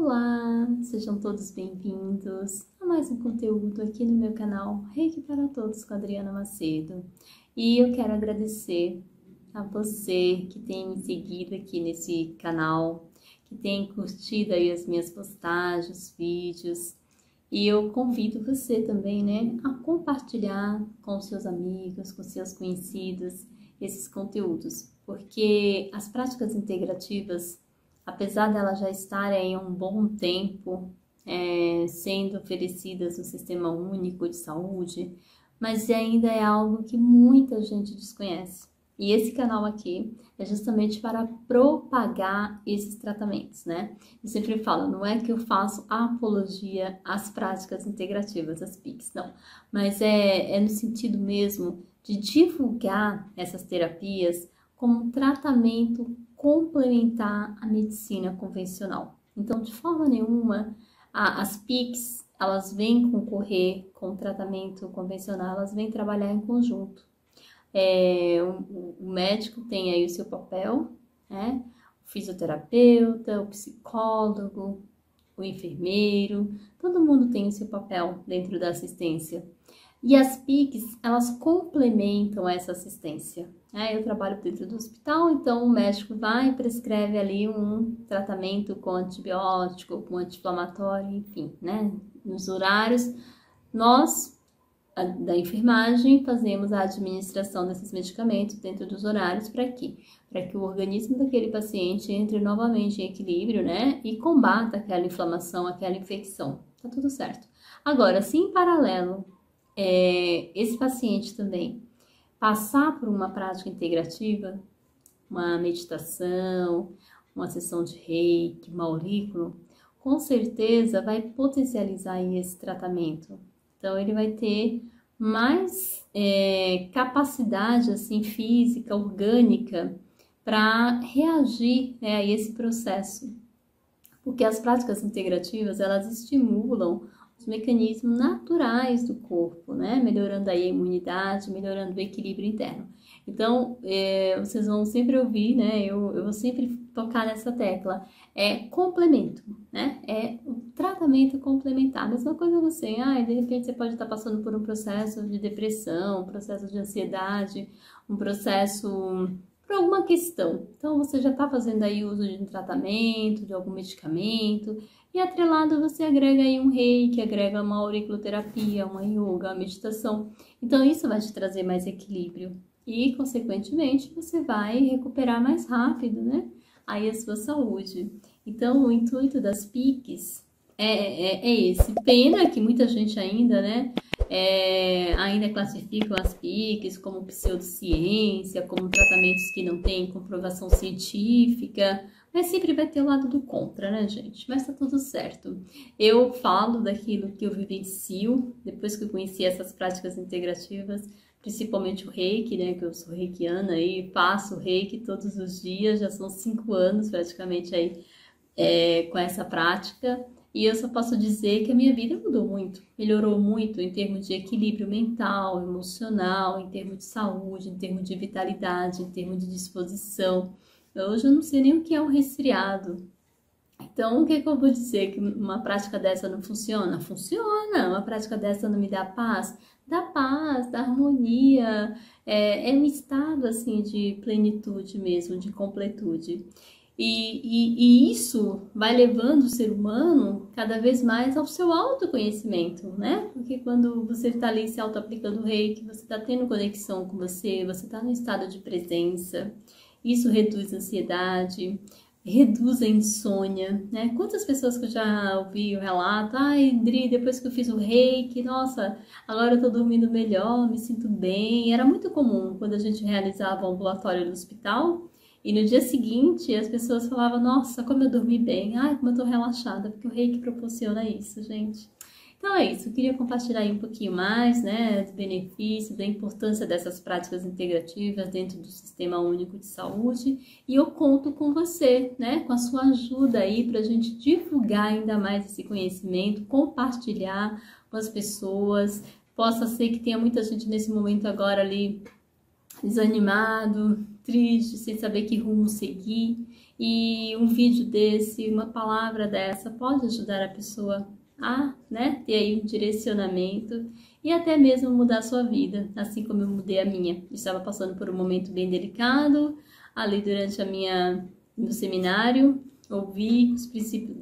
Olá, sejam todos bem-vindos a mais um conteúdo aqui no meu canal Reiki para Todos com Adriana Macedo. E eu quero agradecer a você que tem me seguido aqui nesse canal, que tem curtido aí as minhas postagens, vídeos. E eu convido você também, né, a compartilhar com seus amigos, com seus conhecidos esses conteúdos, porque as práticas integrativas, apesar dela já estar aí há um bom tempo sendo oferecidas no Sistema Único de Saúde, mas ainda é algo que muita gente desconhece. E esse canal aqui é justamente para propagar esses tratamentos, né? Eu sempre falo, não é que eu faço apologia às práticas integrativas, às PICs, não. Mas é no sentido mesmo de divulgar essas terapias como um tratamento complementar a medicina convencional. Então, de forma nenhuma, as PICs, elas vêm concorrer com o tratamento convencional, elas vêm trabalhar em conjunto. O médico tem aí o seu papel, né? O fisioterapeuta, o psicólogo, o enfermeiro, todo mundo tem o seu papel dentro da assistência. E as PICs, elas complementam essa assistência. Eu trabalho dentro do hospital, então o médico vai e prescreve ali um tratamento com antibiótico, com anti-inflamatório, enfim, né? Nos horários, nós, da enfermagem, fazemos a administração desses medicamentos dentro dos horários para quê? Para que o organismo daquele paciente entre novamente em equilíbrio, né? E combata aquela inflamação, aquela infecção. Tá tudo certo. Agora, se em paralelo, esse paciente também passar por uma prática integrativa, uma meditação, uma sessão de reiki, uma aurícula, com certeza vai potencializar aí esse tratamento. Então, ele vai ter mais capacidade assim, física, orgânica, para reagir, né, a esse processo. Porque as práticas integrativas, elas estimulam os mecanismos naturais do corpo, né? Melhorando aí a imunidade, melhorando o equilíbrio interno. Então, vocês vão sempre ouvir, né? Eu vou sempre tocar nessa tecla. É complemento, né? É um tratamento complementar. A mesma coisa você, de repente você pode estar passando por um processo de depressão, um processo de ansiedade, um processo por alguma questão. Então, você já está fazendo aí uso de um tratamento, de algum medicamento, e atrelado você agrega aí um reiki, agrega uma auriculoterapia, uma yoga, uma meditação. Então, isso vai te trazer mais equilíbrio e, consequentemente, você vai recuperar mais rápido, né? Aí a sua saúde. Então, o intuito das PICs é esse. Pena que muita gente ainda, né? Ainda classificam as PICs como pseudociência, como tratamentos que não têm comprovação científica, mas sempre vai ter o lado do contra, né, gente? Mas tá tudo certo. Eu falo daquilo que eu vivencio depois que eu conheci essas práticas integrativas, principalmente o reiki, né, que eu sou reikiana e faço reiki todos os dias, já são 5 anos praticamente aí com essa prática. E eu só posso dizer que a minha vida mudou muito, melhorou muito em termos de equilíbrio mental, emocional, em termos de saúde, em termos de vitalidade, em termos de disposição. Hoje eu não sei nem o que é um resfriado. Então, o que é que eu vou dizer? Que uma prática dessa não funciona? Funciona! Uma prática dessa não me dá paz? Dá paz, dá harmonia, é um estado assim de plenitude mesmo, de completude. E isso vai levando o ser humano cada vez mais ao seu autoconhecimento, né? Porque quando você está ali se auto-aplicando o reiki, você está tendo conexão com você, você está no estado de presença. Isso reduz a ansiedade, reduz a insônia, né? Quantas pessoas que eu já ouvi o relato, Dri, depois que eu fiz o reiki, nossa, agora eu tô dormindo melhor, me sinto bem. Era muito comum quando a gente realizava o ambulatório no hospital, e no dia seguinte, as pessoas falavam, nossa, como eu dormi bem, como eu tô relaxada, porque o reiki proporciona isso, gente. Então é isso, eu queria compartilhar aí um pouquinho mais, né, dos benefícios, da importância dessas práticas integrativas dentro do Sistema Único de Saúde. E eu conto com você, né, com a sua ajuda aí pra gente divulgar ainda mais esse conhecimento, compartilhar com as pessoas. Possa ser que tenha muita gente nesse momento agora ali desanimado, triste, sem saber que rumo seguir. E um vídeo desse, uma palavra dessa pode ajudar a pessoa a ter aí um direcionamento e até mesmo mudar a sua vida, assim como eu mudei a minha. Eu estava passando por um momento bem delicado, ali durante meu seminário, ouvi os princípios,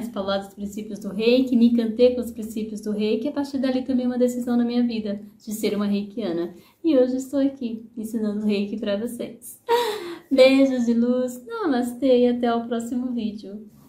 as palavras dos princípios do reiki, me encantei com os princípios do reiki, e a partir dali tomei uma decisão na minha vida de ser uma reikiana. E hoje estou aqui ensinando reiki para vocês. Beijos de luz, namastê e até o próximo vídeo.